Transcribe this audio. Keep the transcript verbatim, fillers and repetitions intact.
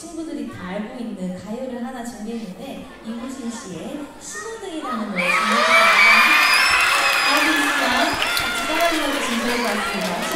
친구들이 다 알고 있는 가요를 하나 준비했는데 이무진 씨의 신호등이라는 노래 준비했습니다. 알고 있으면 같이 따라하려고 준비해봤습니다.